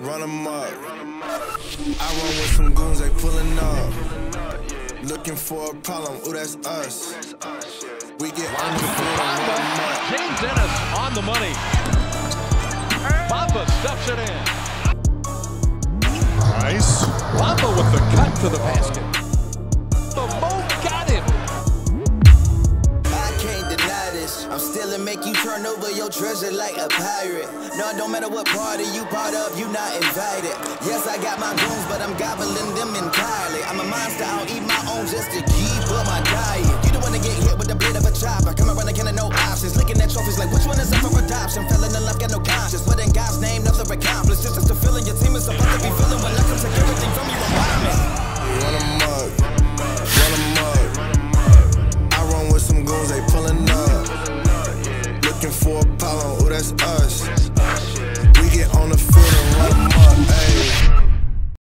run them up. I run with some goons, they pulling up. Looking for a problem, ooh, that's us. We get on the floor. James Ennis on the money. Bamba stuffs it in. Nice. Bamba with the cut to the basket. The Mo got him. I can't deny this. I'm still and make you turn over your treasure like a pirate. No, it don't matter what party you part of, you not invited. Yes, I got my goons, but I'm gobbling them entirely. I'm a monster, I'll eat my own just to keep up my diet. You don't want to get hit with the blade of a chopper. Come around again and no options. Looking at trophies like, which one is up for adoption? Fell in love, got no conscience. But in God's name, nothing accomplished. Just the feeling your team is about to be